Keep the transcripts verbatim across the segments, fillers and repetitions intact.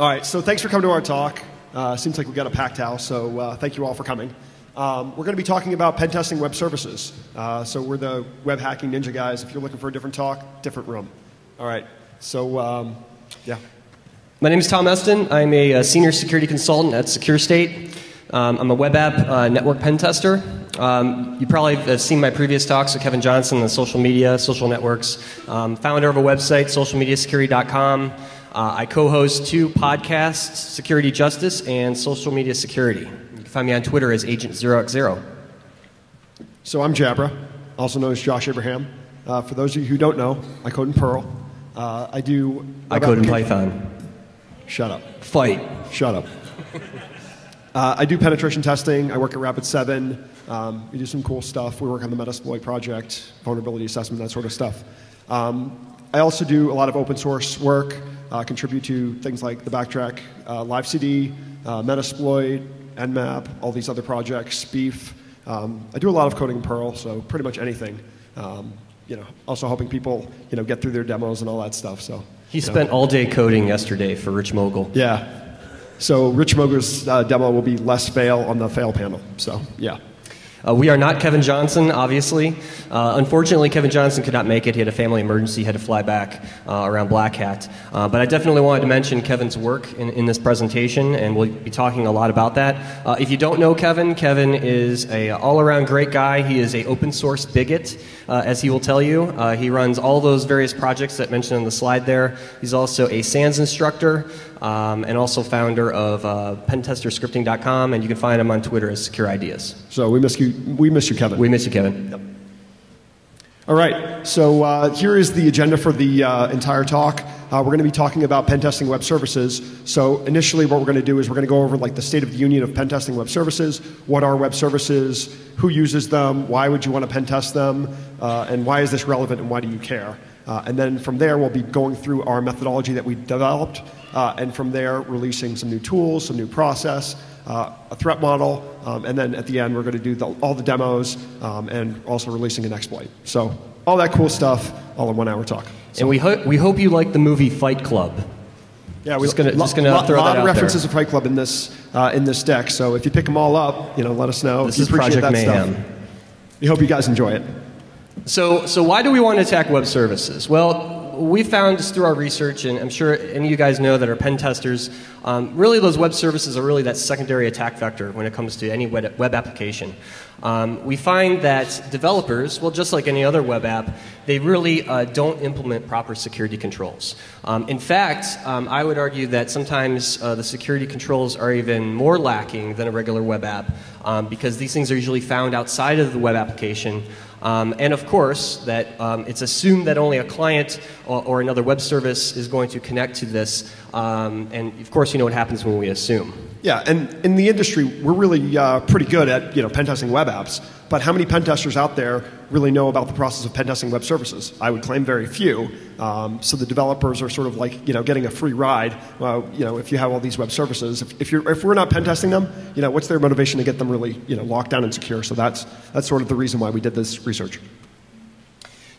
All right, so thanks for coming to our talk. Uh, seems like we've got a packed house, so uh, thank you all for coming. Um, we're going to be talking about pen testing web services. Uh, so we're the web hacking ninja guys. If you're looking for a different talk, different room. All right, so um, yeah. My name is Tom Eston. I'm a, a senior security consultant at Secure State. Um, I'm a web app uh, network pen tester. Um, you probably have seen my previous talks with Kevin Johnson on social media, social networks, um, founder of a website, social media security dot com. Uh, I co-host two podcasts, Security Justice and Social Media Security. You can find me on Twitter as Agent zero x zero. So I'm Jabra, also known as Josh Abraham. Uh, for those of you who don't know, I code in Perl. Uh, I do... I code in Python. Shut up. Fight. Shut up. Uh, I do penetration testing. I work at Rapid seven. Um, we do some cool stuff. We work on the Metasploit project, vulnerability assessment, that sort of stuff. Um, I also do a lot of open source work, uh, contribute to things like the Backtrack, uh, Live C D, uh, Metasploit, Nmap, all these other projects, Beef. Um, I do a lot of coding in Perl, so pretty much anything. Um, you know, also helping people you know, get through their demos and all that stuff. So He spent know. all day coding yesterday for Rich Mogul. Yeah. So Rich Moger's uh, demo will be less fail on the fail panel. So, yeah. Uh, we are not Kevin Johnson, obviously. Uh, unfortunately, Kevin Johnson could not make it. He had a family emergency, had to fly back uh, around Black Hat. Uh, but I definitely wanted to mention Kevin's work in, in this presentation, and we'll be talking a lot about that. Uh, if you don't know Kevin, Kevin is an all-around great guy. He is an open-source bigot, uh, as he will tell you. Uh, he runs all those various projects that mentioned on the slide there. He's also a SANS instructor. Um, and also founder of uh, pentester scripting dot com, and you can find him on Twitter as Secure Ideas. So we miss you, we miss you, Kevin. We miss you, Kevin. Yep. All right. So uh, here is the agenda for the uh, entire talk. Uh, we're going to be talking about pen testing web services. So initially, what we're going to do is we're going to go over like the state of the union of pen testing web services. What are web services? Who uses them? Why would you want to pen test them? Uh, and why is this relevant? And why do you care? Uh, and then from there, we'll be going through our methodology that we developed, uh, and from there, releasing some new tools, some new process, uh, a threat model, um, and then at the end, we're going to do the, all the demos um, and also releasing an exploit. So all that cool stuff, all in one hour talk. So, and we, ho we hope you like the movie Fight Club. Yeah, we're just going to throw that out there. A lot of references to Fight Club in this, uh, in this deck, so if you pick them all up, you know, let us know. This is Project Mayhem. We hope you guys enjoy it. So, so why do we want to attack web services? Well, we found through our research, and I'm sure any of you guys know that are pen testers, um, really those web services are really that secondary attack vector when it comes to any web, web application. Um, we find that developers, well, just like any other web app, they really uh, don't implement proper security controls. Um, in fact, um, I would argue that sometimes uh, the security controls are even more lacking than a regular web app, um, because these things are usually found outside of the web application. Um, and of course, that um, it's assumed that only a client or, or another web service is going to connect to this. Um, and of course, you know what happens when we assume. Yeah, and in the industry, we're really uh, pretty good at you know pen testing web apps. But how many pen testers out there really know about the process of pen testing web services? I would claim very few. Um, so the developers are sort of like you know getting a free ride. Well, you know if you have all these web services, if, if you're if we're not pen testing them, you know what's their motivation to get them really you know locked down and secure? So that's that's sort of the reason why we did this research. Research.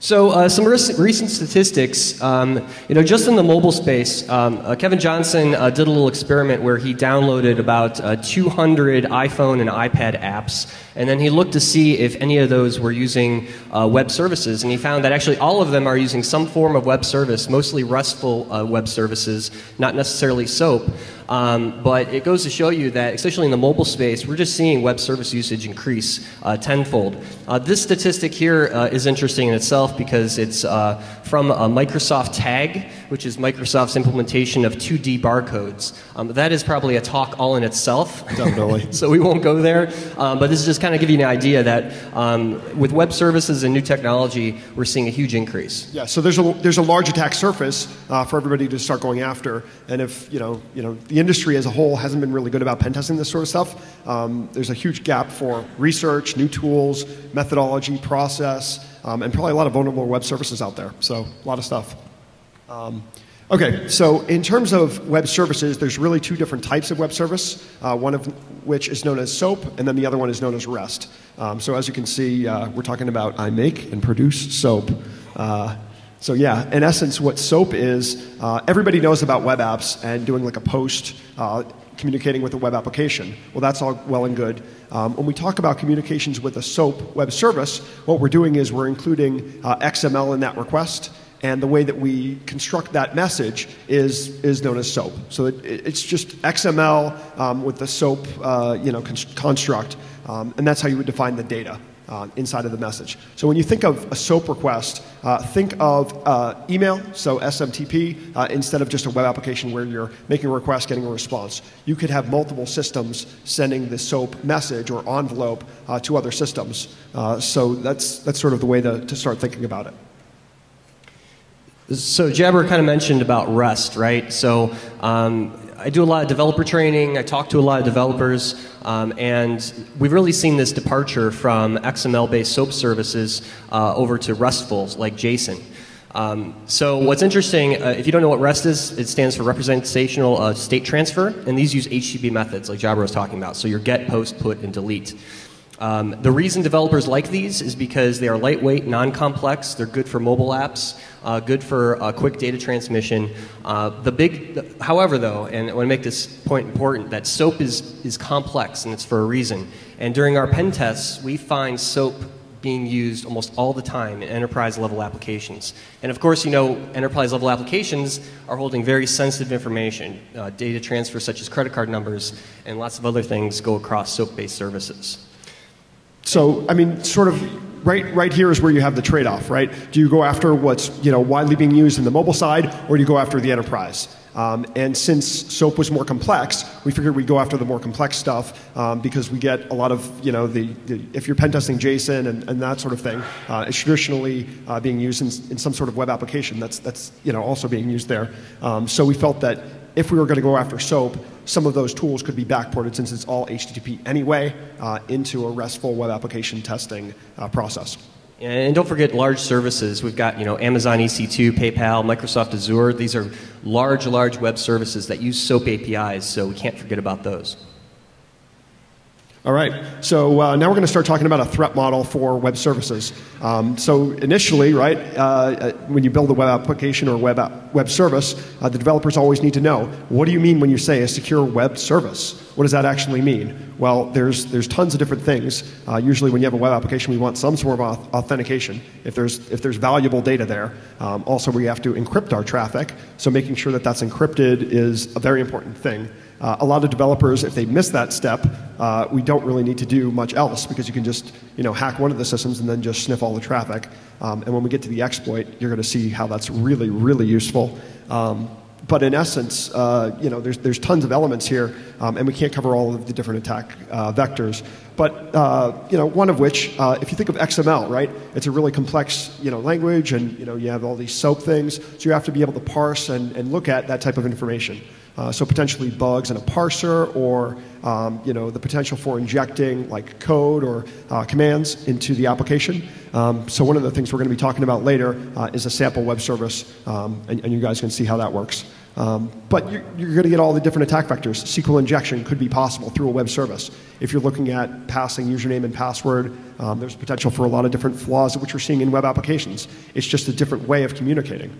So uh, some recent statistics, um, you know, just in the mobile space, um, uh, Kevin Johnson uh, did a little experiment where he downloaded about uh, two hundred iPhone and iPad apps, and then he looked to see if any of those were using uh, web services, and he found that actually all of them are using some form of web service, mostly RESTful uh, web services, not necessarily SOAP. Um, but it goes to show you that, especially in the mobile space, we're just seeing web service usage increase uh, tenfold. Uh, this statistic here uh, is interesting in itself because it's uh, from a Microsoft tag, which is Microsoft's implementation of two D barcodes. Um, that is probably a talk all in itself. Definitely. So we won't go there. Um, but this is just kind of give you an idea that um, with web services and new technology, we're seeing a huge increase. Yeah. So there's a there's a large attack surface uh, for everybody to start going after, and if you know you know. The industry as a whole hasn't been really good about pen testing this sort of stuff. Um, there's a huge gap for research, new tools, methodology, process, um, and probably a lot of vulnerable web services out there. So a lot of stuff. Um, okay, so in terms of web services, there's really two different types of web service, uh, one of which is known as SOAP, and then the other one is known as REST. Um, so as you can see, uh, we're talking about I make and produce SOAP. Uh, So yeah, in essence, what SOAP is, uh, everybody knows about web apps and doing like a post, uh, communicating with a web application. Well, that's all well and good. Um, when we talk about communications with a SOAP web service, what we're doing is we're including uh, X M L in that request, and the way that we construct that message is, is known as SOAP. So it, it's just X M L um, with the SOAP uh, you know, construct, um, and that's how you would define the data Uh, inside of the message. So when you think of a SOAP request, uh, think of uh, email, so S M T P, uh, instead of just a web application where you're making a request, getting a response. You could have multiple systems sending the SOAP message or envelope uh, to other systems. Uh, so that's, that's sort of the way to, to start thinking about it. So Jabra kind of mentioned about REST, right? So um, I do a lot of developer training, I talk to a lot of developers, um, and we've really seen this departure from X M L-based SOAP services uh, over to RESTfuls like JSON. Um, so what's interesting, uh, if you don't know what REST is, it stands for Representational uh, State Transfer, and these use H T T P methods like Jabra was talking about, so your get, post, put, and delete. Um, the reason developers like these is because they are lightweight, non-complex, they're good for mobile apps, uh, good for uh, quick data transmission. Uh, the big, the, however though, and I want to make this point important, that SOAP is, is complex and it's for a reason. And during our pen tests, we find SOAP being used almost all the time in enterprise level applications. And of course, you know, enterprise level applications are holding very sensitive information. Uh, data transfer such as credit card numbers and lots of other things go across SOAP-based services. So, I mean, sort of right, right here is where you have the trade-off, right? Do you go after what's you know, widely being used in the mobile side, or do you go after the enterprise? Um, and since SOAP was more complex, we figured we'd go after the more complex stuff um, because we get a lot of, you know, the, the if you're pen testing JSON and, and that sort of thing, uh, it's traditionally uh, being used in, in some sort of web application that's, that's you know, also being used there. Um, so we felt that if we were going to go after SOAP, some of those tools could be backported since it's all H T T P anyway uh, into a RESTful web application testing uh, process. And don't forget large services. We've got you know, Amazon E C two, PayPal, Microsoft Azure. These are large, large web services that use SOAP A P Is, so we can't forget about those. All right, so uh, now we're gonna start talking about a threat model for web services. Um, so initially, right, uh, when you build a web application or web, app, web service, uh, the developers always need to know, what do you mean when you say a secure web service? What does that actually mean? Well, there's, there's tons of different things. Uh, usually when you have a web application, we want some sort of authentication if there's, if there's valuable data there. Um, also, we have to encrypt our traffic, so making sure that that's encrypted is a very important thing. Uh, a lot of developers, if they miss that step, uh, we don't really need to do much else because you can just you know, hack one of the systems and then just sniff all the traffic. Um, and when we get to the exploit, you're going to see how that's really, really useful. Um, but in essence, uh, you know, there's, there's tons of elements here, um, and we can't cover all of the different attack uh, vectors. But uh, you know, one of which, uh, if you think of X M L, right? It's a really complex you know, language, and you know, you have all these SOAP things, so you have to be able to parse and, and look at that type of information. Uh, so potentially bugs in a parser, or um, you know, the potential for injecting like code or uh, commands into the application. Um, so one of the things we're going to be talking about later uh, is a sample web service, um, and, and you guys can see how that works. Um, but you're, you're going to get all the different attack vectors. S Q L injection could be possible through a web service. If you're looking at passing username and password, um, there's potential for a lot of different flaws which we're seeing in web applications. It's just a different way of communicating.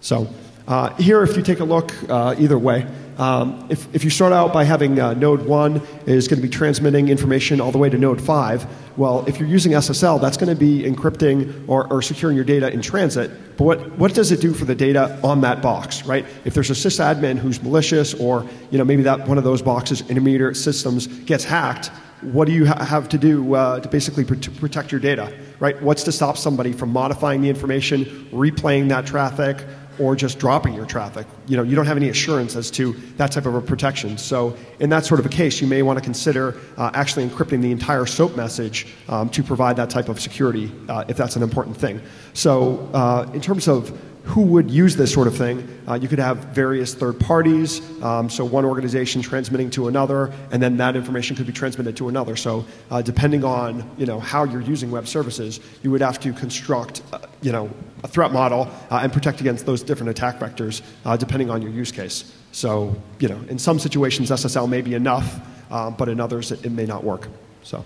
So uh, here, if you take a look, uh, either way, um, if, if you start out by having uh, node one is going to be transmitting information all the way to node five, well, if you're using S S L, that's going to be encrypting or, or securing your data in transit. But what, what does it do for the data on that box, right? If there's a sysadmin who's malicious, or you know, maybe that one of those boxes, intermediate systems, gets hacked, what do you ha have to do uh, to basically pr to protect your data, right? What's to stop somebody from modifying the information, replaying that traffic, or just dropping your traffic? You know, you don't have any assurance as to that type of a protection. So in that sort of a case, you may want to consider uh, actually encrypting the entire SOAP message um, to provide that type of security, uh, if that's an important thing. So uh, in terms of who would use this sort of thing, uh, you could have various third parties, um, so one organization transmitting to another, and then that information could be transmitted to another. So uh, depending on you know, how you're using web services, you would have to construct uh, you know, a threat model uh, and protect against those different attack vectors uh, depending on your use case. So you know, in some situations, S S L may be enough, uh, but in others, it, it may not work. So.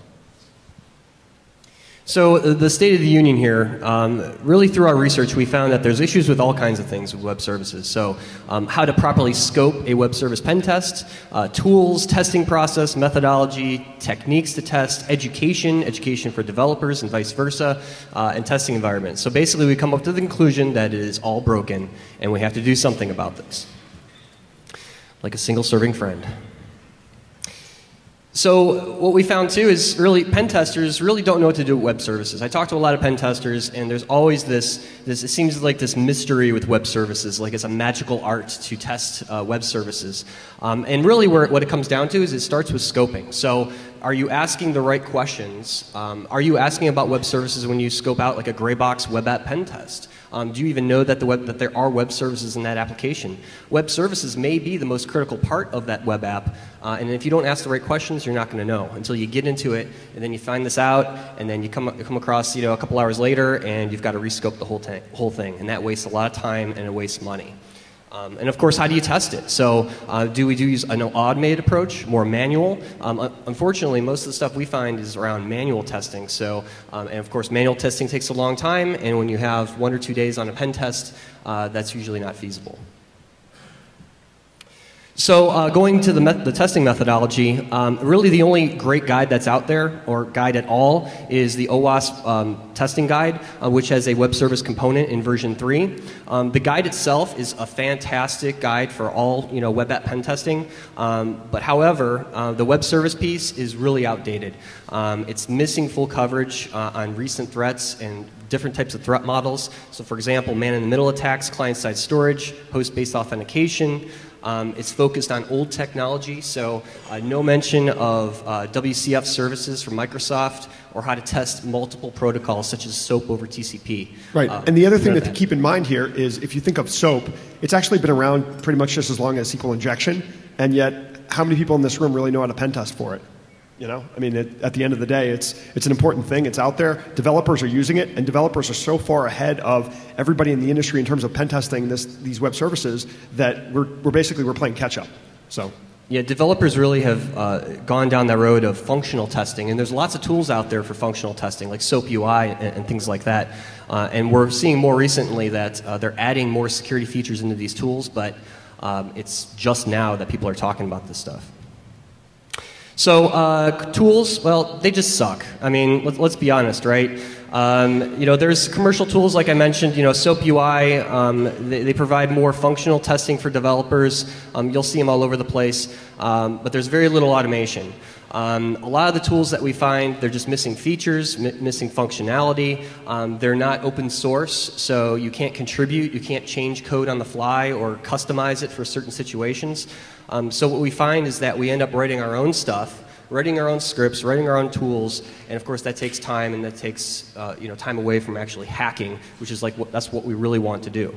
So the state of the union here, um, really through our research, we found that there's issues with all kinds of things with web services. So um, how to properly scope a web service pen test, uh, tools, testing process, methodology, techniques to test, education, education for developers and vice versa, uh, and testing environments. So basically we come up to the conclusion that it is all broken and we have to do something about this. Like a single serving friend. So what we found too is really pen testers really don't know what to do with web services. I talk to a lot of pen testers and there's always this, this it seems like this mystery with web services, like it's a magical art to test uh, web services. Um, and really where, what it comes down to is it starts with scoping. So are you asking the right questions? Um, are you asking about web services when you scope out like a gray box web app pen test? Um, do you even know that, the web, that there are web services in that application? Web services may be the most critical part of that web app, uh, and if you don't ask the right questions, you're not going to know until you get into it, and then you find this out, and then you come, come across you know, a couple hours later, and you've got to rescope the whole, whole thing, and that wastes a lot of time and it wastes money. Um, and of course, how do you test it? So uh, do we do use an automated approach, more manual? Um, uh, unfortunately, most of the stuff we find is around manual testing. So, um, and of course, manual testing takes a long time. And when you have one or two days on a pen test, uh, that's usually not feasible. So uh, going to the, met the testing methodology, um, really the only great guide that's out there, or guide at all, is the OWASP um, testing guide, uh, which has a web service component in version three. Um, the guide itself is a fantastic guide for all you know, web app pen testing, um, but however, uh, the web service piece is really outdated. Um, it's missing full coverage uh, on recent threats and different types of threat models. So for example, man-in-the-middle attacks, client-side storage, host-based authentication. Um, it's focused on old technology, so uh, no mention of uh, W C F services from Microsoft or how to test multiple protocols such as SOAP over T C P. Right, uh, and the other thing that to keep in mind here is if you think of SOAP, it's actually been around pretty much just as long as S Q L injection, and yet how many people in this room really know how to pen test for it? You know, I mean, it, at the end of the day, it's, it's an important thing. It's out there. Developers are using it, and developers are so far ahead of everybody in the industry in terms of pen testing this, these web services that we're, we're basically we're playing catch up. So. Yeah, developers really have uh, gone down that road of functional testing, and there's lots of tools out there for functional testing, like SOAP U I and, and things like that. Uh, and we're seeing more recently that uh, they're adding more security features into these tools, but um, it's just now that people are talking about this stuff. So uh, tools, well, they just suck. I mean, let's, let's be honest, right? Um, you know, there's commercial tools, like I mentioned, you know, SOAP U I, um, they, they provide more functional testing for developers. Um, you'll see them all over the place, um, but there's very little automation. Um, a lot of the tools that we find, they're just missing features, mi missing functionality. Um, they're not open source, so you can't contribute, you can't change code on the fly or customize it for certain situations. Um, so what we find is that we end up writing our own stuff, writing our own scripts, writing our own tools, and of course that takes time, and that takes uh, you know, time away from actually hacking, which is like what, that's what we really want to do.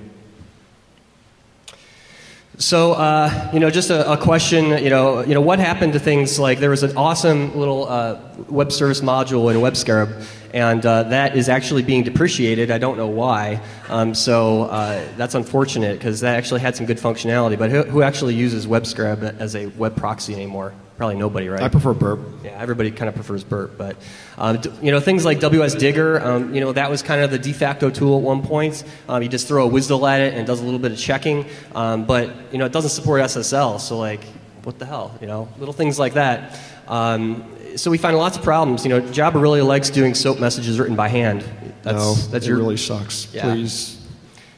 So, uh, you know, just a, a question, you know, you know, what happened to things like, there was an awesome little uh, web service module in WebScarab, and uh, that is actually being depreciated. I don't know why. Um, so uh, that's unfortunate, because that actually had some good functionality. But who, who actually uses WebScarab as a web proxy anymore? Probably nobody, right? I prefer Burp. Yeah, everybody kind of prefers Burp, but um, you know, things like W S Digger, um, you know, that was kind of the de facto tool at one point. Um, you just throw a W S D L at it and it does a little bit of checking, um, but you know, it doesn't support S S L, so like, what the hell, you know? Little things like that. Um, so we find lots of problems. You know, Jabra really likes doing SOAP messages written by hand. That's, no, that's it your, really sucks. Yeah. Please.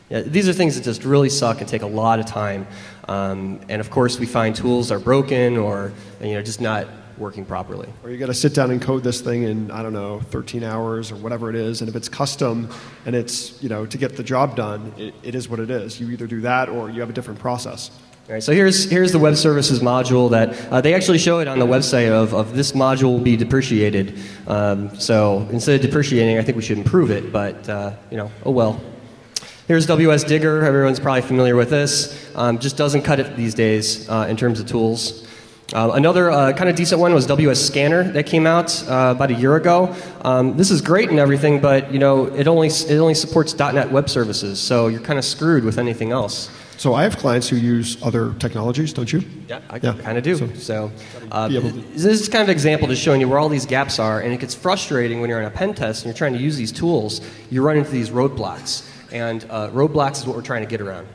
Yeah, these are things that just really suck and take a lot of time. Um, and of course, we find tools are broken or you know just not working properly. Or you got to sit down and code this thing in I don't know thirteen hours or whatever it is. And if it's custom and it's you know to get the job done, it, it is what it is. You either do that or you have a different process. All right, so here's, here's the web services module that uh, they actually show it on the website of, of this module will be depreciated. Um, so instead of depreciating, I think we should improve it, but uh, you know, oh well. Here's W S Digger, everyone's probably familiar with this. Um, just doesn't cut it these days uh, in terms of tools. Uh, another uh, kind of decent one was W S Scanner that came out uh, about a year ago. Um, this is great and everything, but you know, it only, it only supports dot net web services, so you're kind of screwed with anything else. So I have clients who use other technologies, don't you? Yeah, I yeah. kind of do. So, so uh, yeah, this is kind of an example just showing you where all these gaps are, and it gets frustrating when you're on a pen test and you're trying to use these tools, you run into these roadblocks, and uh, roadblocks is what we're trying to get around.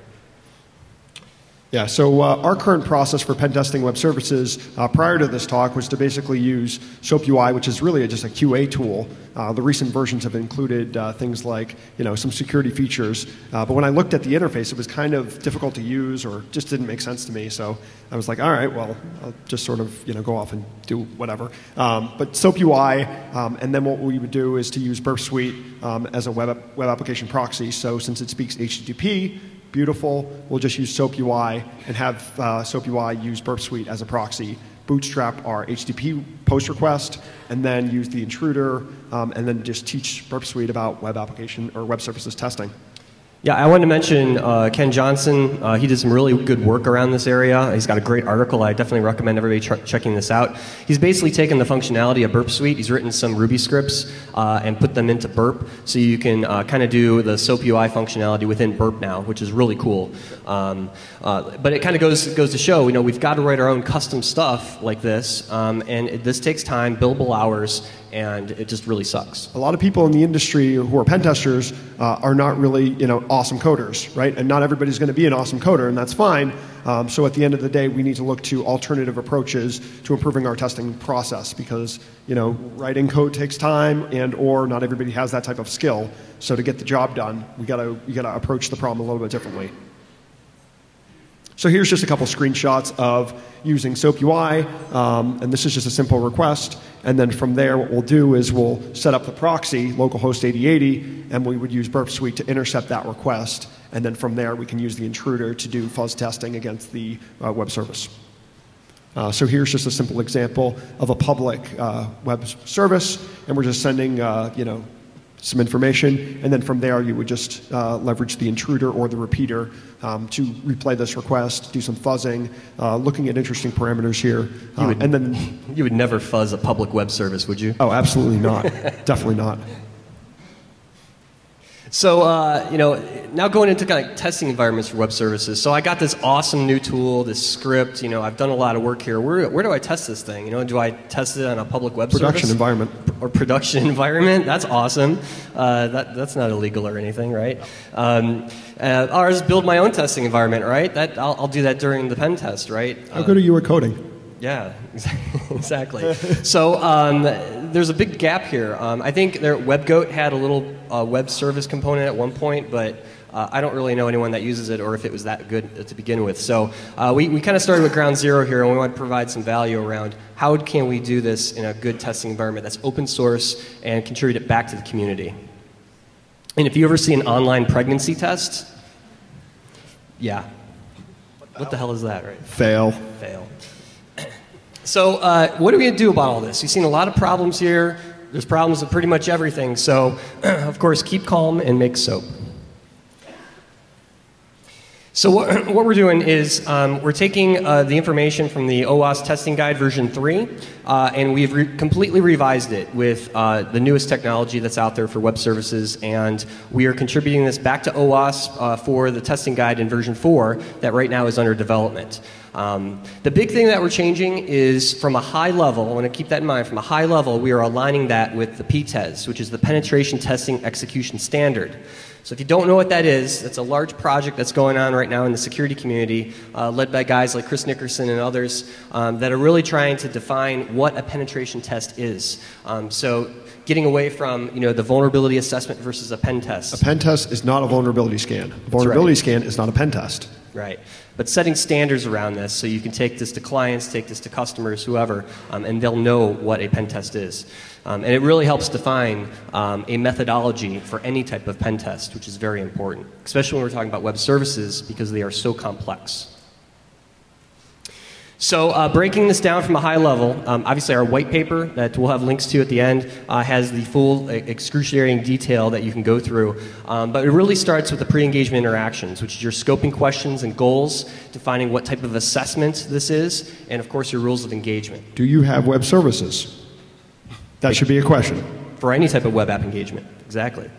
Yeah, so uh, our current process for pen testing web services uh, prior to this talk was to basically use SOAP U I, which is really just a Q A tool. Uh, the recent versions have included uh, things like, you know, some security features. Uh, but when I looked at the interface, it was kind of difficult to use or just didn't make sense to me. So I was like, all right, well, I'll just sort of, you know, go off and do whatever. Um, but SOAP U I, um, and then what we would do is to use Burp Suite um, as a web, web application proxy. So since it speaks H T T P, beautiful. We'll just use SOAP U I and have uh, SOAP U I use Burp Suite as a proxy, bootstrap our H T T P post request, and then use the intruder, um, and then just teach Burp Suite about web application or web services testing. Yeah, I wanted to mention uh, Ken Johnson. Uh, he did some really good work around this area. He's got a great article. I definitely recommend everybody ch checking this out. He's basically taken the functionality of Burp Suite. He's written some Ruby scripts uh, and put them into Burp, so you can uh, kind of do the SOAP U I functionality within Burp now, which is really cool. Um, uh, but it kind of goes goes to show, you know, we've got to write our own custom stuff like this, um, and it, this takes time, billable hours, and it just really sucks. A lot of people in the industry who are pen testers uh, are not really, you know, awesome coders, right? And not everybody's going to be an awesome coder, and that's fine. Um, so at the end of the day, we need to look to alternative approaches to improving our testing process because, you know, writing code takes time, and or not everybody has that type of skill. So to get the job done, we got to we got to approach the problem a little bit differently. So here's just a couple screenshots of using SOAP U I, um, and this is just a simple request. And then from there, what we'll do is we'll set up the proxy, localhost eighty eighty, and we would use Burp Suite to intercept that request. And then from there, we can use the intruder to do fuzz testing against the uh, web service. Uh, so here's just a simple example of a public uh, web service, and we're just sending, uh, you know, some information, and then from there you would just uh, leverage the intruder or the repeater um, to replay this request, do some fuzzing, uh, looking at interesting parameters here. Uh, you would, and then you would never fuzz a public web service, would you? Oh, absolutely not. Definitely not. So, uh, you know, now going into kind of testing environments for web services. So I got this awesome new tool, this script. You know, I've done a lot of work here. Where, where do I test this thing? You know, do I test it on a public web service? Production environment. Or production environment. That's awesome. Uh, that, that's not illegal or anything, right? Um, uh, or I'll just build my own testing environment, right? That, I'll, I'll do that during the pen test, right? How good are you at coding? Yeah, exactly. So um, there's a big gap here. Um, I think their WebGoat had a little uh, web service component at one point, but uh, I don't really know anyone that uses it or if it was that good to begin with. So uh, we, we kind of started with ground zero here, and we want to provide some value around how can we do this in a good testing environment that's open source and contribute it back to the community. And if you ever see an online pregnancy test, yeah. What the hell is that, right? Fail. Fail. So uh, what are we going to do about all this? You've seen a lot of problems here. There's problems with pretty much everything. So, of course, keep calm and make SOAP. So what, what we're doing is um, we're taking uh, the information from the OWASP testing guide version three, uh, and we've re completely revised it with uh, the newest technology that's out there for web services, and we are contributing this back to OWASP uh, for the testing guide in version four that right now is under development. Um, the big thing that we're changing is from a high level, I want to keep that in mind, from a high level we are aligning that with the P T E S, which is the Penetration Testing Execution Standard. So if you don't know what that is, it's a large project that's going on right now in the security community, uh, led by guys like Chris Nickerson and others um, that are really trying to define what a penetration test is. Um, so getting away from, you know, the vulnerability assessment versus a pen test. A pen test is not a vulnerability scan. A vulnerability scan is not a pen test. Right. But setting standards around this so you can take this to clients, take this to customers, whoever, um, and they'll know what a pen test is. Um, and it really helps define um, a methodology for any type of pen test, which is very important, especially when we're talking about web services because they are so complex. So uh, breaking this down from a high level, um, obviously our white paper that we'll have links to at the end uh, has the full excruciating detail that you can go through. Um, but it really starts with the pre-engagement interactions, which is your scoping questions and goals, defining what type of assessment this is, and of course your rules of engagement. Do you have web services? That should be a question. For any type of web app engagement, exactly.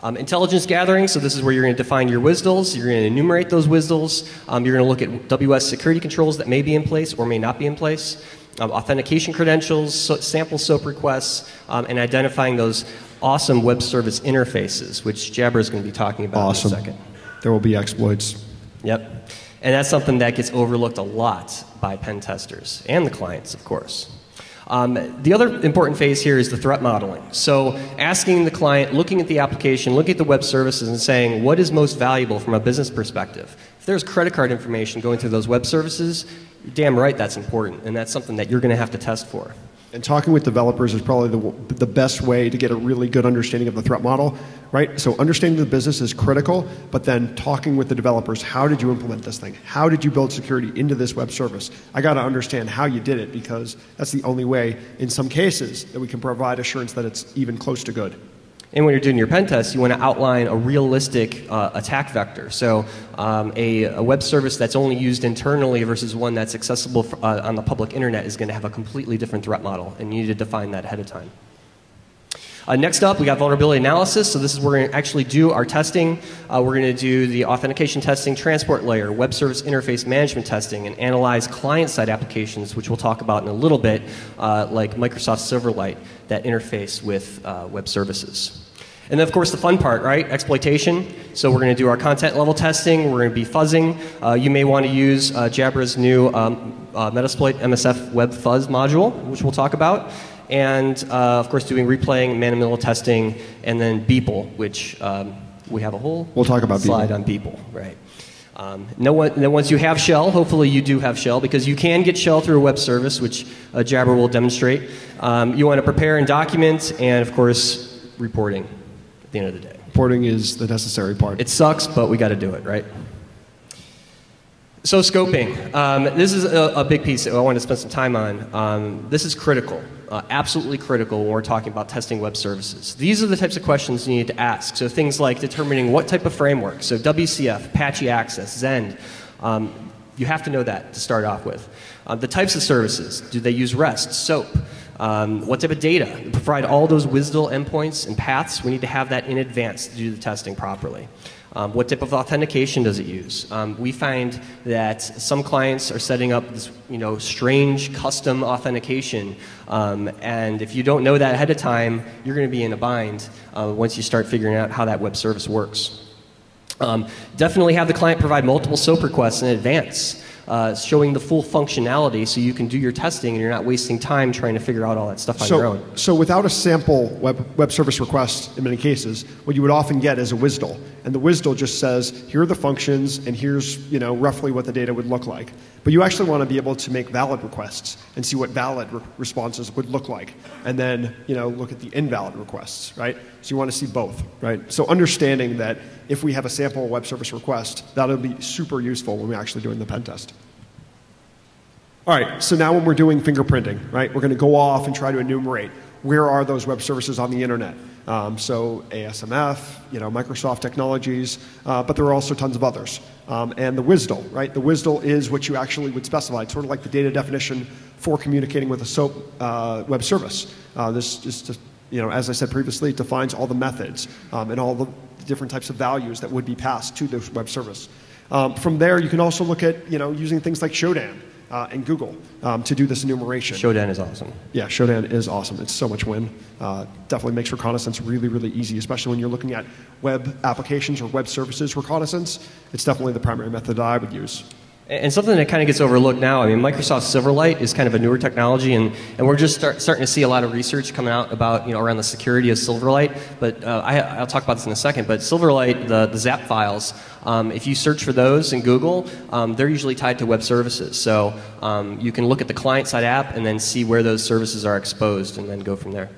Um, intelligence gathering, so this is where you're going to define your W S D Ls, you're going to enumerate those W S D Ls, um, you're going to look at W S security controls that may be in place or may not be in place, um, authentication credentials, so sample SOAP requests, um, and identifying those awesome web service interfaces, which Jabra is going to be talking about awesome. in a second. There will be exploits. Yep. And that's something that gets overlooked a lot by pen testers and the clients, of course. Um, the other important phase here is the threat modeling. So asking the client, looking at the application, looking at the web services and saying, what is most valuable from a business perspective? If there's credit card information going through those web services, you're damn right that's important, and that's something that you're going to have to test for. And talking with developers is probably the, the best way to get a really good understanding of the threat model, right? So understanding the business is critical, but then talking with the developers, how did you implement this thing? How did you build security into this web service? I got to understand how you did it, because that's the only way, in some cases, that we can provide assurance that it's even close to good. And when you're doing your pen test, you want to outline a realistic uh, attack vector. So um, a, a web service that's only used internally versus one that's accessible for, uh, on the public internet is going to have a completely different threat model, and you need to define that ahead of time. Uh, next up, we got vulnerability analysis. So this is where we're going to actually do our testing. Uh, we're going to do the authentication testing, transport layer, web service interface management testing, and analyze client-side applications, which we'll talk about in a little bit, uh, like Microsoft Silverlight, that interface with uh, web services. And then, of course, the fun part, right? Exploitation. So we're going to do our content level testing. We're going to be fuzzing. Uh, you may want to use uh, Jabra's new um, uh, Metasploit M S F Web Fuzz module, which we'll talk about. And, uh, of course, doing replaying, man-in-the-middle testing, and then Beeple, which um, we have a whole we'll talk about slide Beeple. on Beeple. Right. Um, no one, then once you have shell, hopefully you do have shell, because you can get shell through a web service, which uh, Jabra will demonstrate. Um, you want to prepare and document, and, of course, reporting at the end of the day. Reporting is the necessary part. It sucks, but we got to do it, right? So scoping. Um, this is a, a big piece that I want to spend some time on. Um, this is critical. Uh, absolutely critical when we're talking about testing web services. These are the types of questions you need to ask. So things like determining what type of framework, so W C F, Apache Access, Zend, um, you have to know that to start off with. Uh, the types of services, do they use REST, SOAP, um, what type of data? We provide all those W S D L endpoints and paths. We need to have that in advance to do the testing properly. Um, what type of authentication does it use? Um, we find that some clients are setting up this, you know, strange custom authentication, um, and if you don't know that ahead of time, you're going to be in a bind uh, once you start figuring out how that web service works. Um, definitely have the client provide multiple SOAP requests in advance, uh, showing the full functionality so you can do your testing and you're not wasting time trying to figure out all that stuff on so, your own. So without a sample web, web service request, in many cases, what you would often get is a W S D L. And the W S D L just says, here are the functions and here's, you know, roughly what the data would look like. But you actually want to be able to make valid requests and see what valid re responses would look like. And then, you know, look at the invalid requests, right? So you want to see both, right? So understanding that if we have a sample web service request, that'll be super useful when we're actually doing the pen test. All right, so now when we're doing fingerprinting, right, we're going to go off and try to enumerate where are those web services on the internet. Um, so A S M F, you know, Microsoft Technologies, uh, but there are also tons of others. Um, and the W S D L, right? The W S D L is what you actually would specify. It's sort of like the data definition for communicating with a SOAP uh, web service. Uh, this is to, you know, as I said previously, it defines all the methods um, and all the different types of values that would be passed to the web service. Um, from there, you can also look at, you know, using things like Shodan uh, and Google um, to do this enumeration. Shodan is awesome. Yeah, Shodan is awesome. It's so much win. Uh, definitely makes reconnaissance really, really easy, especially when you're looking at web applications or web services reconnaissance. It's definitely the primary method that I would use. And something that kind of gets overlooked now, I mean, Microsoft Silverlight is kind of a newer technology, and, and we're just start, starting to see a lot of research coming out about, you know, around the security of Silverlight. But uh, I, I'll talk about this in a second. But Silverlight, the, the zap files, um, if you search for those in Google, um, they're usually tied to web services. So um, you can look at the client-side app and then see where those services are exposed and then go from there.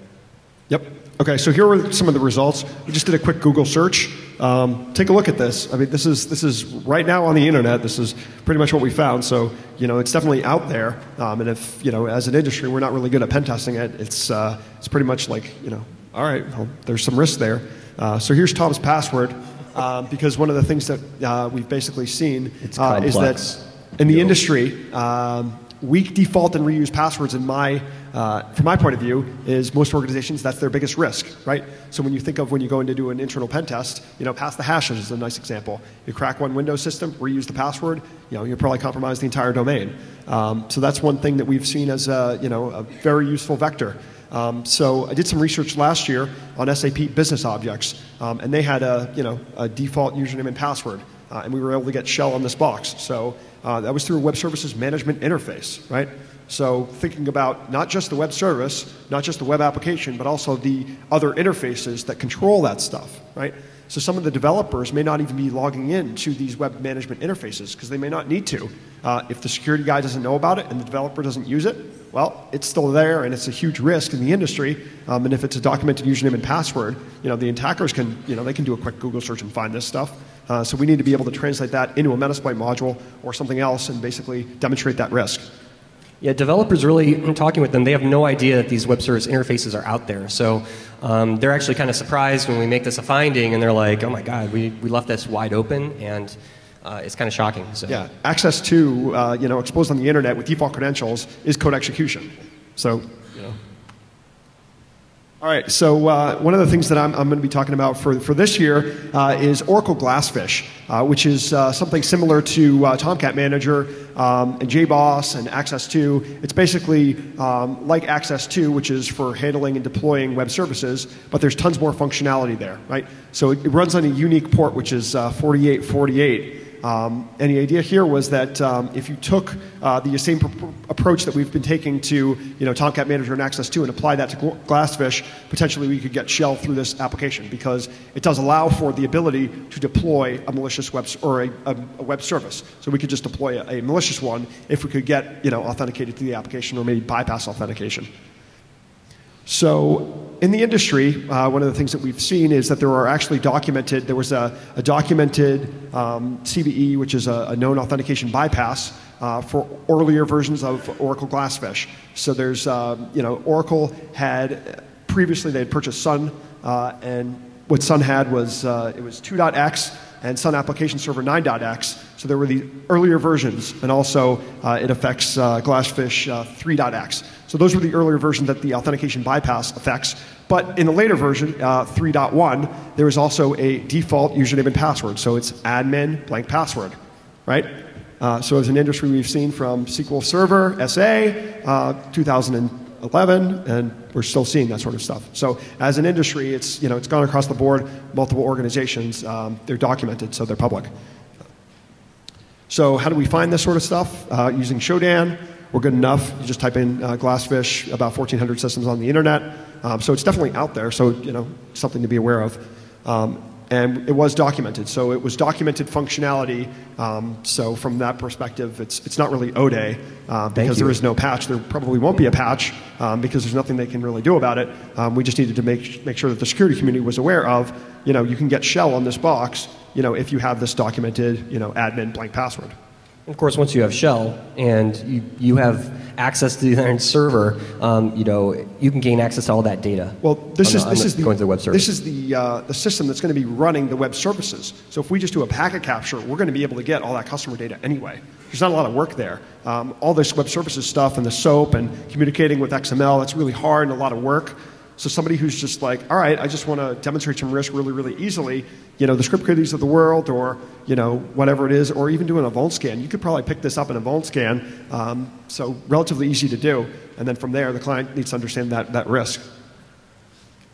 Yep. Okay, so here are some of the results. We just did a quick Google search. Um, take a look at this. I mean, this is, this is right now on the internet. This is pretty much what we found. So, you know, it's definitely out there. Um, and if, you know, as an industry, we're not really good at pen testing it. It's, uh, it's pretty much like, you know, all right, well, there's some risk there. Uh, so here's Tom's password, uh, because one of the things that uh, we've basically seen uh, is that in the industry, um, weak default and reuse passwords, in my, uh, from my point of view, is most organizations, that's their biggest risk, right? So when you think of when you go in to do an internal pen test, you know, pass the hashes is a nice example. You crack one Windows system, reuse the password, you know, you'll probably compromise the entire domain. Um, so that's one thing that we've seen as a, you know, a very useful vector. Um, so I did some research last year on S A P business objects, um, and they had a, you know, a default username and password. Uh, and we were able to get shell on this box. So uh, that was through a web services management interface, right? So thinking about not just the web service, not just the web application, but also the other interfaces that control that stuff, right? So some of the developers may not even be logging in to these web management interfaces because they may not need to. Uh, if the security guy doesn't know about it and the developer doesn't use it, well, it's still there and it's a huge risk in the industry. Um, and if it's a documented username and password, you know, the attackers can, you know, they can do a quick Google search and find this stuff. Uh, so we need to be able to translate that into a Metasploit module or something else and basically demonstrate that risk. Yeah, developers really, I'm talking with them, they have no idea that these web service interfaces are out there. So um, they're actually kind of surprised when we make this a finding and they're like, oh my God, we, we left this wide open, and uh, it's kind of shocking. So. Yeah, Access two, uh, you know, exposed on the internet with default credentials is code execution. So, you know. All right, so uh, one of the things that I'm, I'm going to be talking about for, for this year uh, is Oracle GlassFish, uh, which is uh, something similar to uh, Tomcat Manager um, and JBoss and Access two. It's basically um, like Access two, which is for handling and deploying web services, but there's tons more functionality there, right? So it, it runs on a unique port, which is uh, forty-eight forty-eight. Um, and the idea here was that um, if you took uh, the same approach that we've been taking to, you know, Tomcat Manager and Access two and apply that to GlassFish, potentially we could get shell through this application because it does allow for the ability to deploy a malicious web or a, a, a web service. So we could just deploy a, a malicious one if we could get, you know, authenticated to the application or maybe bypass authentication. So in the industry, uh, one of the things that we've seen is that there are actually documented, there was a, a documented um, C V E, which is a, a known authentication bypass uh, for earlier versions of Oracle GlassFish. So there's, um, you know, Oracle had, previously they had purchased Sun, uh, and what Sun had was, uh, it was two dot X and Sun Application Server nine dot X. So there were the earlier versions, and also uh, it affects uh, GlassFish uh, three dot X. So those were the earlier versions that the authentication bypass affects. But in the later version, uh, three point one, there was also a default username and password. So it's admin blank password, right? Uh, so as an industry, we've seen from S Q L Server, S A, uh, two thousand eleven, and we're still seeing that sort of stuff. So as an industry, it's, you know, it's gone across the board, multiple organizations. Um, they're documented, so they're public. So how do we find this sort of stuff? Uh, using Shodan. We're good enough. You just type in uh, GlassFish, about fourteen hundred systems on the internet. Um, so it's definitely out there. So, you know, something to be aware of. Um, and it was documented. So it was documented functionality. Um, so from that perspective, it's, it's not really O-Day uh, because there is no patch. There probably won't be a patch um, because there's nothing they can really do about it. Um, we just needed to make, make sure that the security community was aware of, you know, you can get shell on this box, you know, if you have this documented, you know, admin blank password. Of course, once you have shell and you, you have access to the internet server, um, you know, you can gain access to all that data. Well, this is this is the uh, the system that's going to be running the web services. So if we just do a packet capture, we're going to be able to get all that customer data anyway. There's not a lot of work there. Um, all this web services stuff and the SOAP and communicating with X M L, that's really hard and a lot of work. So somebody who's just like, all right, I just want to demonstrate some risk really, really easily, you know, the script kiddies of the world or, you know, whatever it is, or even doing a vuln scan. You could probably pick this up in a vuln scan. Um, so relatively easy to do. And then from there, the client needs to understand that, that risk.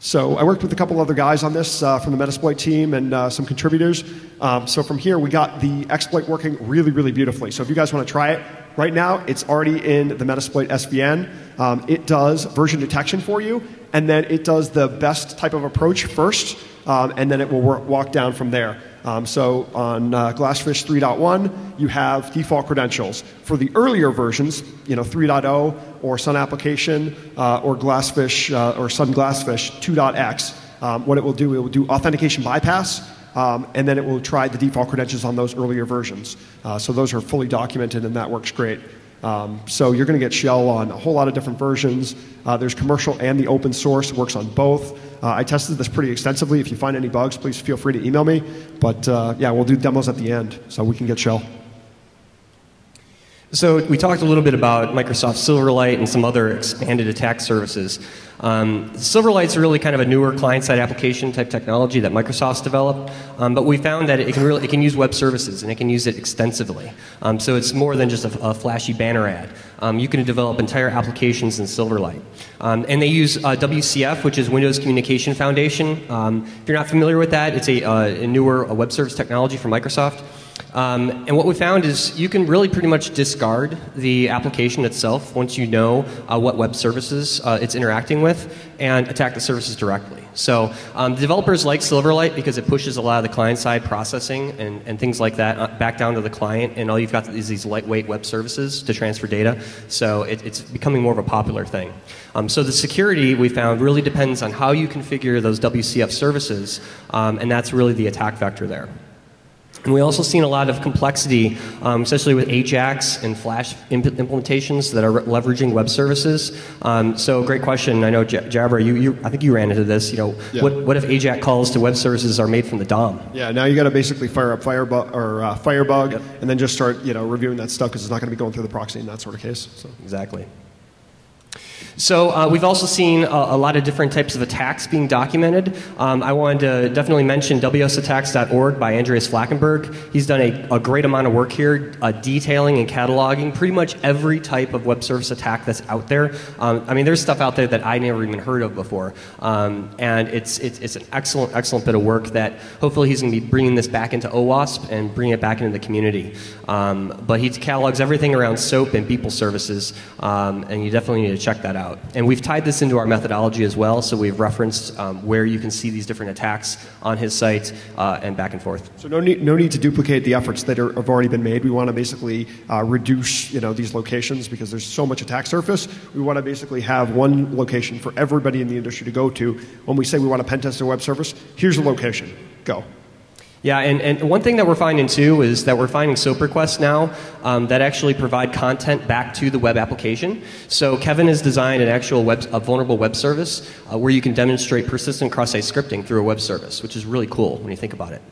So I worked with a couple other guys on this uh, from the Metasploit team and uh, some contributors. Um, so from here, we got the exploit working really, really beautifully. So if you guys want to try it, right now, it's already in the Metasploit S V N. Um, it does version detection for you, and then it does the best type of approach first, um, and then it will work, walk down from there. Um, so on uh, GlassFish three point one, you have default credentials. For the earlier versions, you know, three point oh or Sun Application uh, or GlassFish uh, or Sun GlassFish two dot X, um, what it will do, it will do authentication bypass. Um, and then it will try the default credentials on those earlier versions. Uh, so those are fully documented, and that works great. Um, so you're going to get shell on a whole lot of different versions. Uh, there's commercial and the open source. It works on both. Uh, I tested this pretty extensively. If you find any bugs, please feel free to email me. But, uh, yeah, we'll do demos at the end so we can get shell. So we talked a little bit about Microsoft Silverlight and some other expanded attack services. Um, Silverlight's really kind of a newer client-side application type technology that Microsoft's developed, um, but we found that it can really it can use web services and it can use it extensively. Um, so it's more than just a, a flashy banner ad. Um, you can develop entire applications in Silverlight, um, and they use uh, W C F, which is Windows Communication Foundation. Um, if you're not familiar with that, it's a, uh, a newer a web service technology from Microsoft. Um, and what we found is you can really pretty much discard the application itself once you know uh, what web services uh, it's interacting with and attack the services directly. So um, developers like Silverlight because it pushes a lot of the client-side processing and, and things like that back down to the client, and all you've got is these lightweight web services to transfer data. So it, it's becoming more of a popular thing. Um, so the security we found really depends on how you configure those W C F services, um, and that's really the attack vector there. And we also seen a lot of complexity, um, especially with AJAX and Flash imp implementations that are leveraging web services. Um, so, great question. I know J Jabra, you, you, I think you ran into this. You know, yeah. what, what if AJAX calls to web services are made from the D O M? Yeah. Now you got to basically fire up Firebug or uh, Firebug, yep. and then just start, you know, reviewing that stuff because it's not going to be going through the proxy in that sort of case. So. Exactly. So uh, we've also seen a, a lot of different types of attacks being documented. Um, I wanted to definitely mention W S attacks dot org by Andreas Flackenberg. He's done a, a great amount of work here uh, detailing and cataloging pretty much every type of web service attack that's out there. Um, I mean, there's stuff out there that I never even heard of before. Um, and it's, it's, it's an excellent, excellent bit of work that hopefully he's going to be bringing this back into OWASP and bringing it back into the community. Um, but he catalogs everything around SOAP and Beeple services, um, and you definitely need to check that out. And we've tied this into our methodology as well, so we've referenced um, where you can see these different attacks on his site uh, and back and forth. So no need, no need to duplicate the efforts that are, have already been made. We want to basically uh, reduce, you know, these locations because there's so much attack surface. We want to basically have one location for everybody in the industry to go to. When we say we want to pen test a web service, here's the location. Go. Yeah, and, and one thing that we're finding too is that we're finding SOAP requests now um, that actually provide content back to the web application. So Kevin has designed an actual web, a vulnerable web service uh, where you can demonstrate persistent cross-site scripting through a web service, which is really cool when you think about it.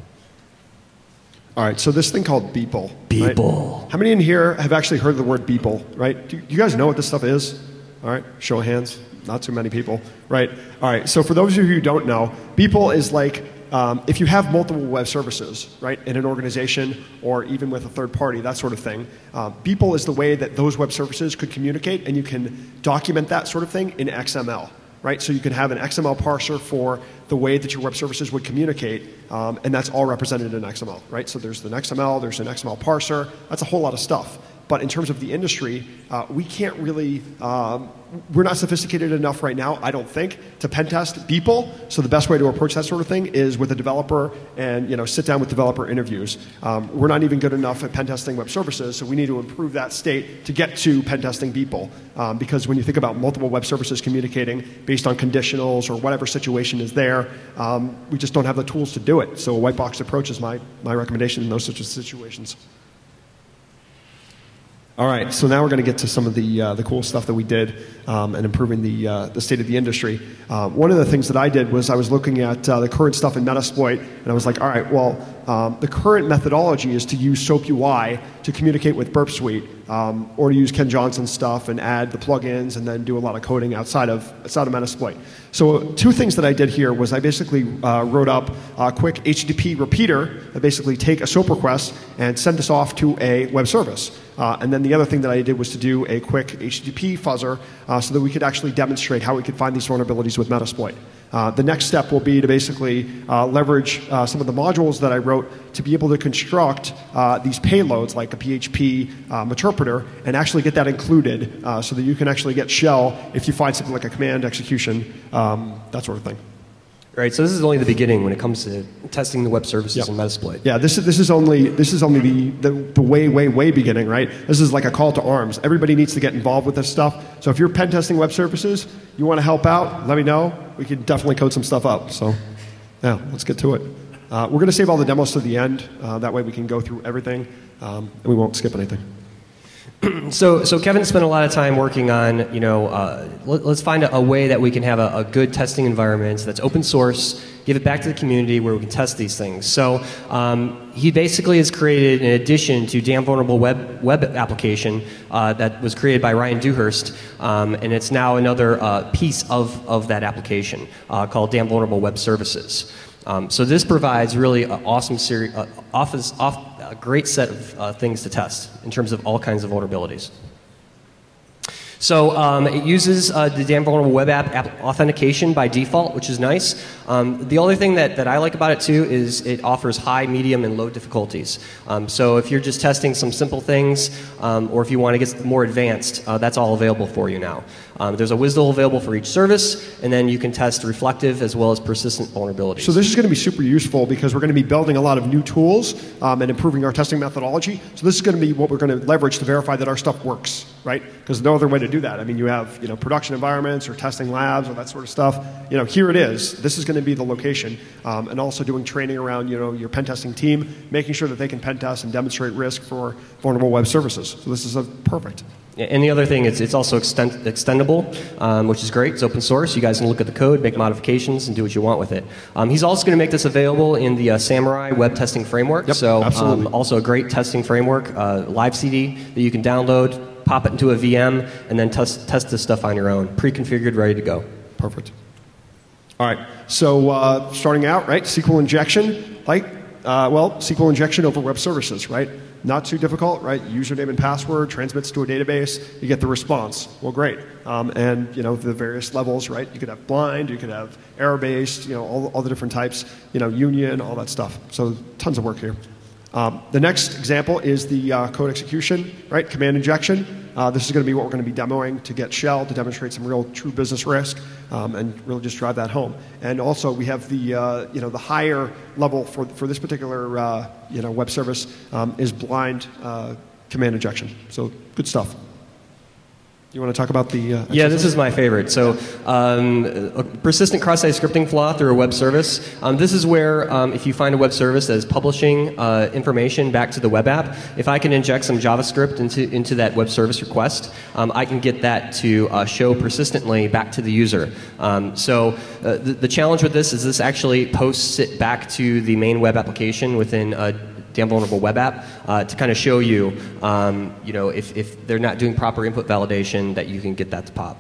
All right, so this thing called Beeple. Beeple. Right? How many in here have actually heard the word Beeple, right? Do you guys know what this stuff is? All right, show of hands. Not too many people, right? All right, so for those of you who don't know, Beeple is like Um, if you have multiple web services, right, in an organization or even with a third party, that sort of thing, uh, Beeple is the way that those web services could communicate, and you can document that sort of thing in X M L, right? So you can have an X M L parser for the way that your web services would communicate, um, and that's all represented in X M L, right? So there's an X M L, there's an X M L parser, that's a whole lot of stuff. But in terms of the industry, uh, we can't really, um, we're not sophisticated enough right now, I don't think, to pen test people. So the best way to approach that sort of thing is with a developer and, you know, sit down with developer interviews. Um, we're not even good enough at pen testing web services, so we need to improve that state to get to pen testing people. Um, because when you think about multiple web services communicating based on conditionals or whatever situation is there, um, we just don't have the tools to do it. So a white box approach is my, my recommendation in those sorts of situations. All right, so now we're going to get to some of the, uh, the cool stuff that we did um, and improving the, uh, the state of the industry. Uh, one of the things that I did was I was looking at uh, the current stuff in Metasploit, and I was like, all right, well, um, the current methodology is to use SOAP U I to communicate with Burp Suite, um, or to use Ken Johnson's stuff and add the plugins and then do a lot of coding outside of, outside of Metasploit. So two things that I did here was I basically uh, wrote up a quick H T T P repeater that basically take a SOAP request and send this off to a web service. Uh, and then the other thing that I did was to do a quick H T T P fuzzer uh, so that we could actually demonstrate how we could find these vulnerabilities with Metasploit. Uh, the next step will be to basically uh, leverage uh, some of the modules that I wrote to be able to construct uh, these payloads like a P H P um, interpreter and actually get that included uh, so that you can actually get shell if you find something like a command execution, um, that sort of thing. Right, so this is only the beginning when it comes to testing the web services yep. in Metasploit. Yeah, this is, this is only, this is only the, the, the way, way, way beginning, right? This is like a call to arms. Everybody needs to get involved with this stuff. So if you're pen testing web services, you want to help out, let me know. We can definitely code some stuff up. So yeah, let's get to it. Uh, we're going to save all the demos to the end. Uh, that way we can go through everything, um, and we won't skip anything. So, so Kevin spent a lot of time working on, you know, uh, let, let's find a, a way that we can have a, a good testing environment that's open source give it back to the community where we can test these things. So um, he basically has created an addition to Damn Vulnerable Web, web Application uh, that was created by Ryan Dewhurst, um, and it's now another uh, piece of, of that application uh, called Damn Vulnerable Web Services. Um, so this provides really an awesome series, uh, office, off, a great set of uh, things to test in terms of all kinds of vulnerabilities. So um, it uses uh, the Damn Vulnerable Web App, app authentication by default, which is nice. Um, the only thing that, that I like about it too is it offers high, medium, and low difficulties. Um, so if you're just testing some simple things, um, or if you want to get more advanced, uh, that's all available for you now. Um, there's a W S D L available for each service, and then you can test reflective as well as persistent vulnerabilities. So this is going to be super useful because we're going to be building a lot of new tools um, and improving our testing methodology. So this is going to be what we're going to leverage to verify that our stuff works, right? Because no other way to do that. I mean, you have you know production environments or testing labs or that sort of stuff. You know, here it is. This is going to be the location, um, and also doing training around you know your pen testing team, making sure that they can pen test and demonstrate risk for vulnerable web services. So this is a perfect. And the other thing is it's also extend, extendable, um, which is great. It's open source. You guys can look at the code, make modifications, and do what you want with it. Um, he's also going to make this available in the uh, Samurai web testing framework. Yep, so um, also a great testing framework, uh, live C D that you can download, pop it into a V M, and then test, test this stuff on your own, pre-configured, ready to go. Perfect. All right. So uh, starting out, right, S Q L injection, like, uh, well, S Q L injection over web services, right? Not too difficult, right? Username and password, transmits to a database, you get the response. Well, great. Um, and, you know, the various levels, right? You could have blind, you could have error-based, you know, all, all the different types, you know, union, all that stuff. So tons of work here. Um, the next example is the uh, code execution, right? Command injection. Uh, this is going to be what we're going to be demoing to get shell to demonstrate some real true business risk um, and really just drive that home. And also we have the uh, you know the higher level for for this particular uh, you know web service um, is blind uh, command injection. So good stuff. You want to talk about the... Uh, yeah, this is my favorite. So um, a persistent cross-site scripting flaw through a web service. Um, this is where um, if you find a web service that is publishing uh, information back to the web app, if I can inject some JavaScript into, into that web service request, um, I can get that to uh, show persistently back to the user. Um, so uh, the, the challenge with this is this actually posts it back to the main web application within uh, Damn Vulnerable Web App uh, to kind of show you, um, you know, if, if they're not doing proper input validation, that you can get that to pop.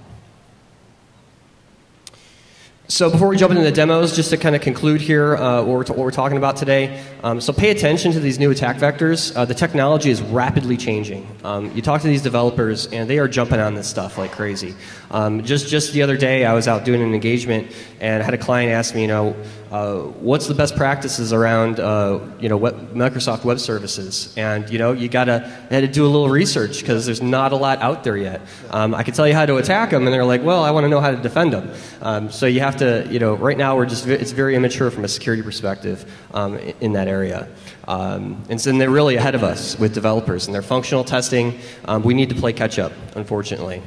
So before we jump into the demos, just to kind of conclude here uh, what, we're t what we're talking about today. Um, so pay attention to these new attack vectors. Uh, the technology is rapidly changing. Um, you talk to these developers, and they are jumping on this stuff like crazy. Um, just, just the other day, I was out doing an engagement, and I had a client ask me, you know, uh, what's the best practices around, uh, you know, web, Microsoft web services? And, you know, you gotta, had to do a little research, because there's not a lot out there yet. Um, I could tell you how to attack them, and they're like, well, I want to know how to defend them. Um, so you have to, you know, right now we're just, it's very immature from a security perspective um, in that area. Um, and so they're really ahead of us with developers and their functional testing. Um, we need to play catch up, unfortunately.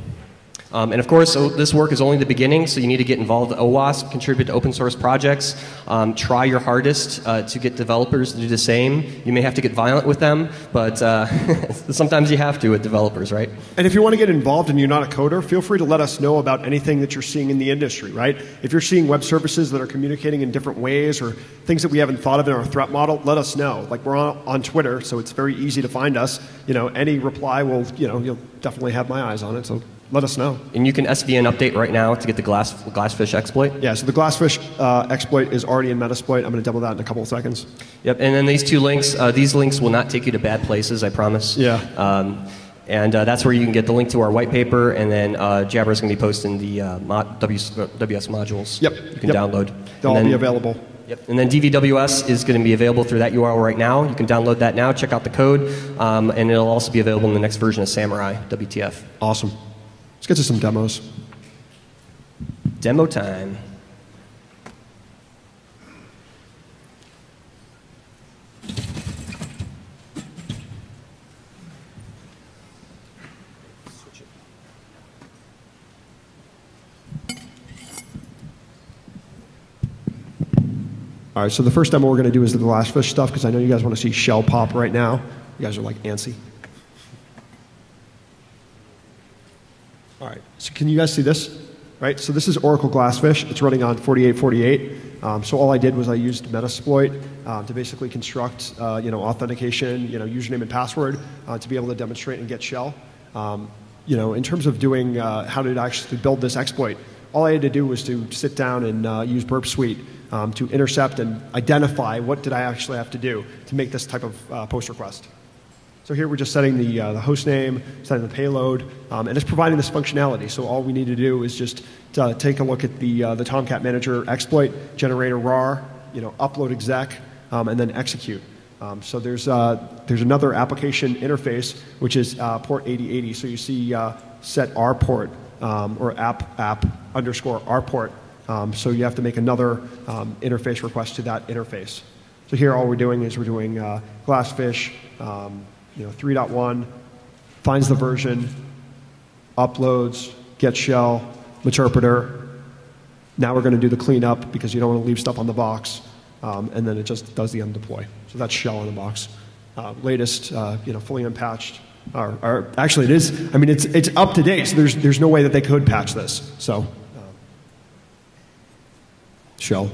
Um, and of course, so this work is only the beginning, so you need to get involved with OWASP, contribute to open source projects, um, try your hardest uh, to get developers to do the same. You may have to get violent with them, but uh, sometimes you have to with developers, right? And if you want to get involved and you're not a coder, feel free to let us know about anything that you're seeing in the industry, right? If you're seeing web services that are communicating in different ways or things that we haven't thought of in our threat model, let us know. Like, we're on, on Twitter, so it's very easy to find us. You know, any reply will, you know, you'll definitely have my eyes on it, so... let us know. And you can S V N update right now to get the glass, GlassFish exploit. Yeah, so the GlassFish uh, exploit is already in Metasploit. I'm going to double that in a couple of seconds. Yep, and then these two links, uh, these links will not take you to bad places, I promise. Yeah. Um, and uh, that's where you can get the link to our white paper, and then uh, Jabra is going to be posting the uh, mod, W S modules. Yep. You can yep. download. They'll and all then, be available. Yep. And then D V W S is going to be available through that U R L right now. You can download that now, check out the code, um, and it'll also be available in the next version of Samurai, W T F. Awesome. Let's get to some demos. Demo time. All right, so the first demo we're going to do is the GlassFish stuff, because I know you guys want to see shell pop right now. You guys are like antsy. All right, so can you guys see this? right? So this is Oracle GlassFish. It's running on forty-eight forty-eight. Um, so all I did was I used Metasploit uh, to basically construct, uh, you know, authentication, you know, username and password uh, to be able to demonstrate and get shell. Um, you know, in terms of doing uh, how to actually build this exploit, all I had to do was to sit down and uh, use Burp Suite um, to intercept and identify what did I actually have to do to make this type of uh, post request. So here we're just setting the, uh, the host name, setting the payload, um, and it's providing this functionality. So all we need to do is just uh, take a look at the, uh, the Tomcat Manager exploit, generate a R A R, you know, upload exec, um, and then execute. Um, so there's, uh, there's another application interface, which is uh, port eighty eighty. So you see uh, set R port, um, or app app underscore R port. Um, so you have to make another um, interface request to that interface. So here all we're doing is we're doing uh, GlassFish, um, you know, three point one, finds the version, uploads, get shell, interpreter. Now we're going to do the cleanup because you don't want to leave stuff on the box. Um, and then it just does the undeploy. So that's shell in the box. Uh, latest, uh, you know, fully unpatched. Or, or actually, it is. I mean, it's it's up to date. So there's there's no way that they could patch this. So um, shell.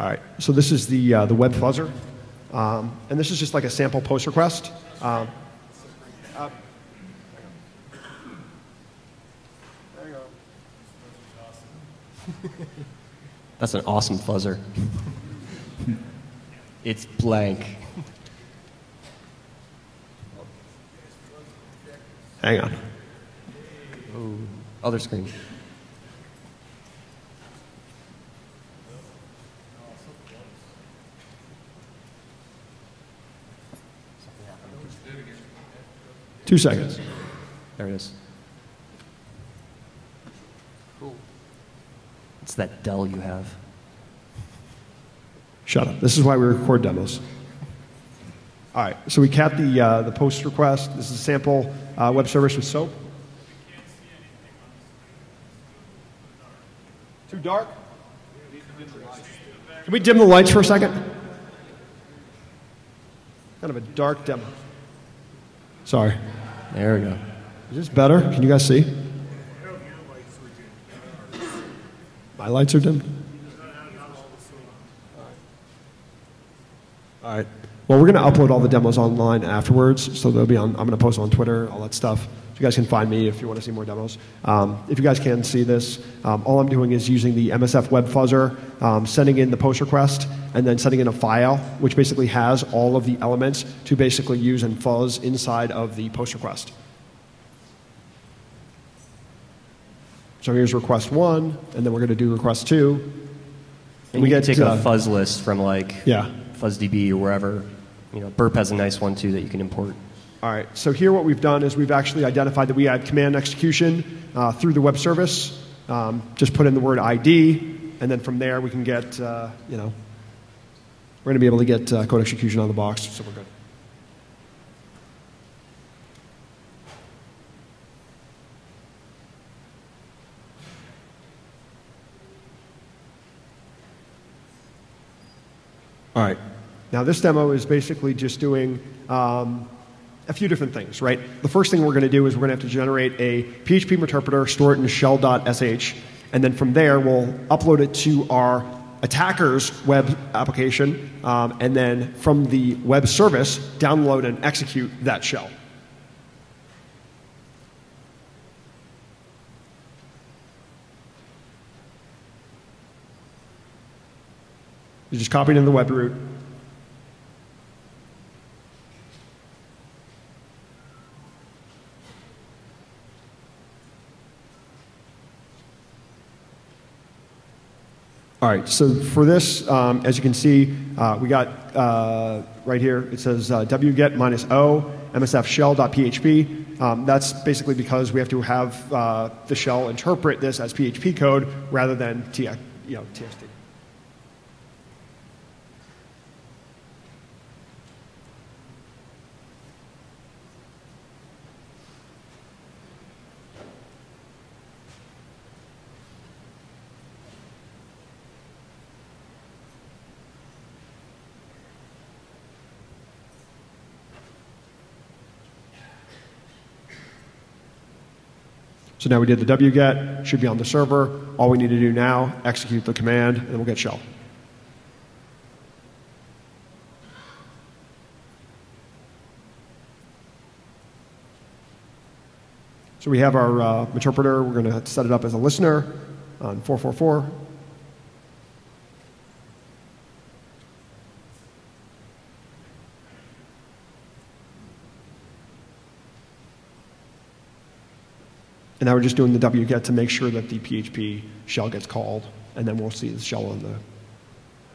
All right, so this is the, uh, the web fuzzer. Um, and this is just like a sample post request. Um, uh, there you go. That's an awesome fuzzer. It's blank. Hang on. Oh, other screen. Two seconds. There it is. Cool. It's that Dell you have. Shut up. This is why we record demos. All right. So we cat the uh, the post request. This is a sample uh, web service with SOAP. Too dark? Can we dim the lights for a second? Kind of a dark demo. Sorry. There we go. Is this better? Can you guys see? My lights are dimmed. All right. Well, we're going to upload all the demos online afterwards, so they'll be on. I'm going to post on Twitter, all that stuff. So you guys can find me if you want to see more demos. Um, if you guys can see this, um, all I'm doing is using the M S F web fuzzer, um, sending in the post request, and then sending in a file, which basically has all of the elements to basically use and fuzz inside of the post request. So here's request one, and then we're going to do request two. And we get to take a fuzz list from like yeah. FuzzDB or wherever. You know, Burp has a nice one, too, that you can import. All right. So here what we've done is we've actually identified that we had command execution uh, through the web service. Um, just put in the word I D, and then from there we can get, uh, you know, we're going to be able to get uh, code execution out of the box, so we're good. All right. Now, this demo is basically just doing um, a few different things, right? The first thing we're going to do is we're going to have to generate a P H P interpreter, store it in shell.sh, and then from there we'll upload it to our attacker's web application, um, and then from the web service, download and execute that shell. You just copy it in the web root. All right, so for this, um, as you can see, uh, we got uh, right here, it says uh, wget minus o msf shell.php. Um, that's basically because we have to have uh, the shell interpret this as P H P code rather than T, you know, T X T. So now we did the wget, should be on the server. All we need to do now, execute the command, and we'll get shell. So we have our uh, interpreter. We're going to set it up as a listener on four four four. And now we're just doing the wget to make sure that the P H P shell gets called, and then we'll see the shell on the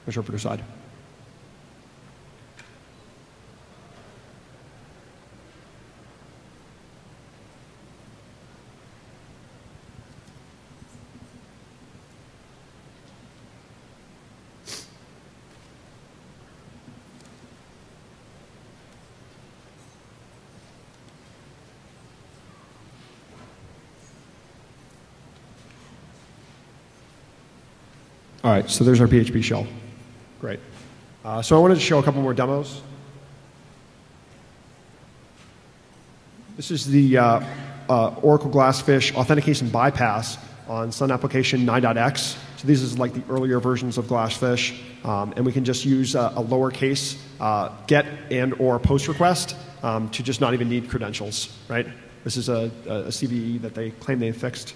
interpreter side. All right, so there's our P H P shell. Great. Uh, so I wanted to show a couple more demos. This is the uh, uh, Oracle GlassFish authentication bypass on Sun application nine dot x. So these is like the earlier versions of GlassFish. Um, and we can just use uh, a lowercase uh, get and or post request um, to just not even need credentials, right? This is a, a C V E that they claim they fixed.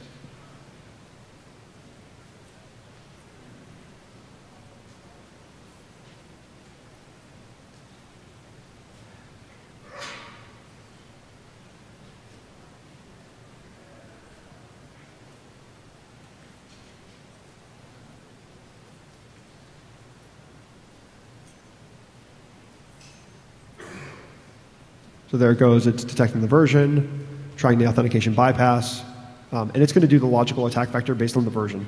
So there it goes. It's detecting the version, trying the authentication bypass, um, and it's going to do the logical attack vector based on the version.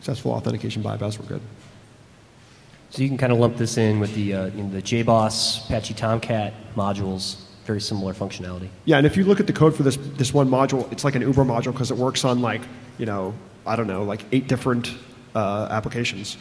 Successful authentication bypass. We're good. So you can kind of lump this in with the uh, in the JBoss, Apache Tomcat modules. Very similar functionality. Yeah, and if you look at the code for this this one module, it's like an Uber module because it works on like you know I don't know like eight different uh, applications.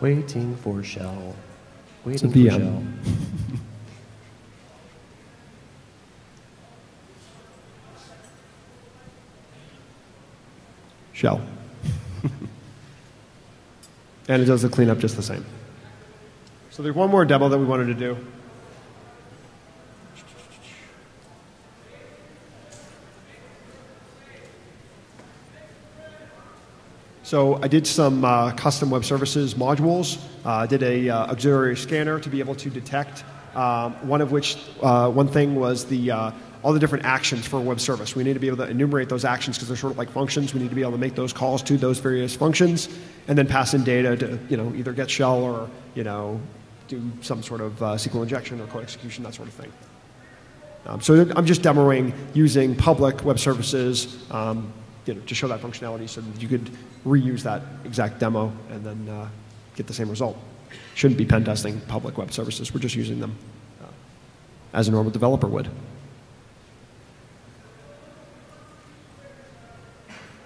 Waiting for shell. Waiting for shell. Shell. And it does the cleanup just the same. So there's one more demo that we wanted to do. So I did some uh, custom web services modules. I uh, did a uh, auxiliary scanner to be able to detect um, one of which, uh, one thing was the, uh, all the different actions for a web service. We need to be able to enumerate those actions because they're sort of like functions. We need to be able to make those calls to those various functions and then pass in data to you know, either get shell or you know, do some sort of uh, S Q L injection or code execution, that sort of thing. Um, so I'm just demoing using public web services um, You know, to show that functionality so that you could reuse that exact demo and then uh, get the same result. Shouldn't be pen testing public web services. We're just using them uh, as a normal developer would.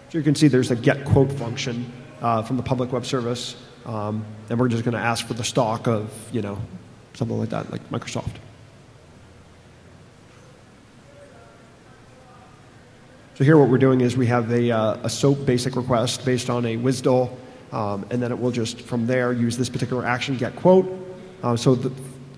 So you can see there's a get quote function uh, from the public web service, um, and we're just going to ask for the stock of you know something like that, like Microsoft. So here what we're doing is we have a, uh, a SOAP basic request based on a W S D L, um, and then it will just, from there, use this particular action, get quote. Uh, so the,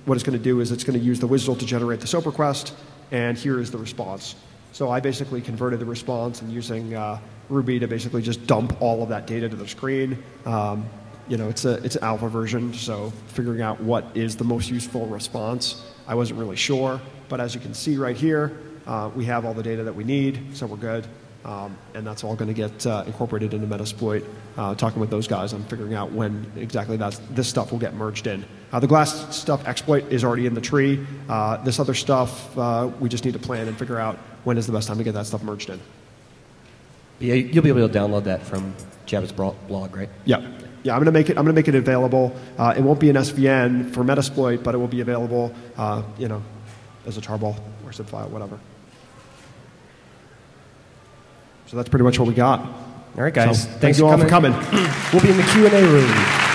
what it's going to do is it's going to use the W S D L to generate the SOAP request, and here is the response. So I basically converted the response and using uh, Ruby to basically just dump all of that data to the screen. Um, you know, it's, a, it's an alpha version, so figuring out what is the most useful response, I wasn't really sure. But as you can see right here, Uh, we have all the data that we need, so we're good. Um, and that's all going to get uh, incorporated into Metasploit. Uh, talking with those guys, I'm figuring out when exactly that's, this stuff will get merged in. Uh, the glass stuff exploit is already in the tree. Uh, this other stuff, uh, we just need to plan and figure out when is the best time to get that stuff merged in. Yeah, you'll be able to download that from Jabra's blog, right? Yeah. Yeah, I'm going to make it. I'm going to make it available. Uh, it won't be an S V N for Metasploit, but it will be available, uh, you know, as a tarball or zip file, whatever. So that's pretty much what we got. All right, guys. So, thanks thank you for all coming. for coming. We'll be in the Q and A room.